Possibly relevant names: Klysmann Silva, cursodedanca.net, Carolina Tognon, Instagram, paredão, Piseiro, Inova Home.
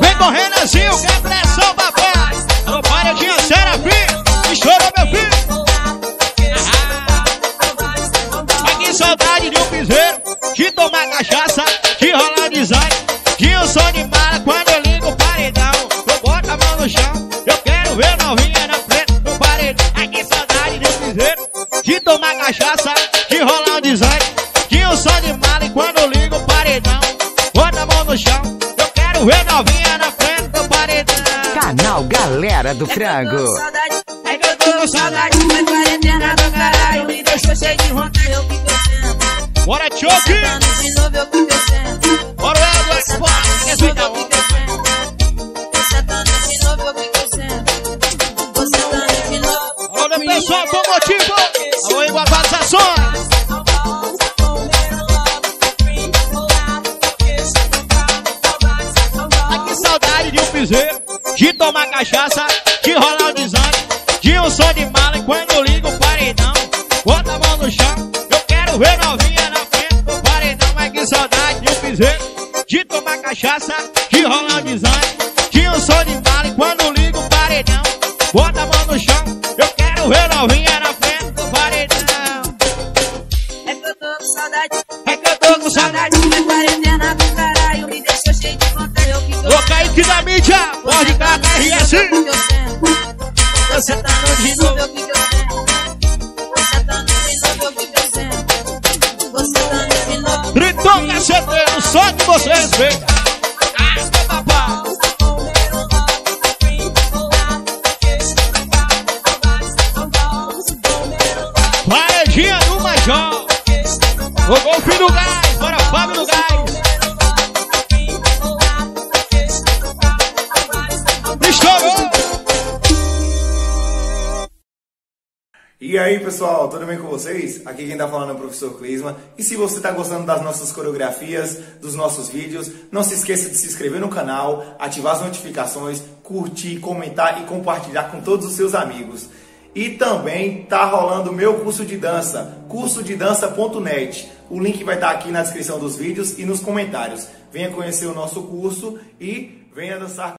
Vem correndo, Azinho, que é pressão, papai. Não para de ansar a filha. E chora, meu filho. Mas que saudade de um piseiro, de tomar cachaça, de rolar design, que eu sou de mala quando eu ligo o paredão. Eu boto a mão no chão, eu quero ver novinha na frente do paredão. Mas que saudade de um piseiro, de tomar cachaça, de rolar design, que eu sou de mala e quando eu ligo o paredão. Bota a mão no chão, eu quero ver novinha na frente do paredão. Canal Galera do Frango. É que eu tô com saudade, mas quarentena do caralho me deixou cheio de vontade, eu fico sendo. Bora, Tchoki! Bora, Eduardo, bora! Pessoal, tô motivo. Alô, Iguabado Sassões. Ah, que saudade de um piseiro, de tomar cachaça, de rolar o design, de um som de mala e quando eu ligo o paredão. Bota a mão no chão, eu quero ver novinha na frente do paredão. Mas que saudade de um piseiro, de tomar cachaça, de rolar o design, de um som de mala e quando eu ligo o paredão. Bota a mão no chão, eu quero ver novinha na frente do paredão. É que eu tô com saudade, é que eu tô com saudade, mas quarentena do caralho me deixou cheio de vontade, eu fico. Ô, Kaique da mídia, pode dar RS. Você tá no de novo, eu fico sendo. Você tá no de novo, eu fico sendo. Você tá no de novo. Gritou, caceteiro, só que você respeita. Casca, papá. Paredinha do Major, o golpe do gás, bora Fábio do gás. Estourou! E aí, pessoal, tudo bem com vocês? Aqui quem tá falando é o professor Klysmann. E se você tá gostando das nossas coreografias, dos nossos vídeos, não se esqueça de se inscrever no canal, ativar as notificações, curtir, comentar e compartilhar com todos os seus amigos. E também tá rolando o meu curso de dança, cursodedanca.net. O link vai estar aqui na descrição dos vídeos e nos comentários. Venha conhecer o nosso curso e venha dançar.